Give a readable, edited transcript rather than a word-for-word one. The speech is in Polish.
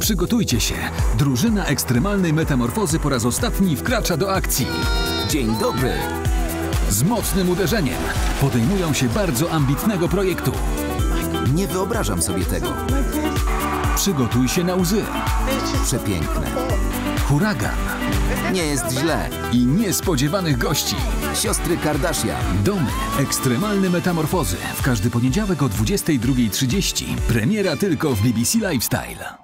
Przygotujcie się. Drużyna Ekstremalnej Metamorfozy po raz ostatni wkracza do akcji. Dzień dobry. Z mocnym uderzeniem podejmują się bardzo ambitnego projektu. Nie wyobrażam sobie tego. Przygotuj się na łzy. Przepiękne. Huragan. Nie jest źle. I niespodziewanych gości. Siostry Kardashian. Domy. Ekstremalne metamorfozy. W każdy poniedziałek o 22:30. Premiera tylko w BBC Lifestyle.